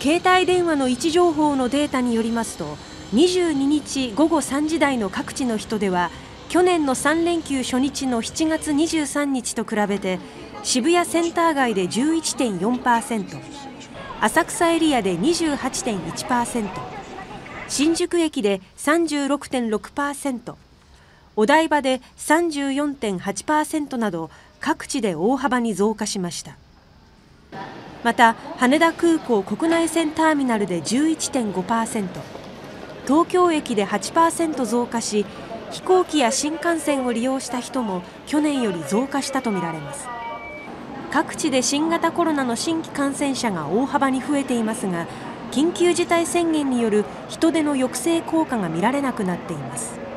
携帯電話の位置情報のデータによりますと、22日午後3時台の各地の人出は、去年の3連休初日の7月23日と比べて、渋谷センター街で 11.4%、浅草エリアで 28.1%、新宿駅で 36.6%、お台場で 34.8% など、各地で大幅に増加しました。また、羽田空港国内線ターミナルで 11.5%、東京駅で 8% 増加し、飛行機や新幹線を利用した人も去年より増加したとみられます。各地で新型コロナの新規感染者が大幅に増えていますが、緊急事態宣言による人出の抑制効果が見られなくなっています。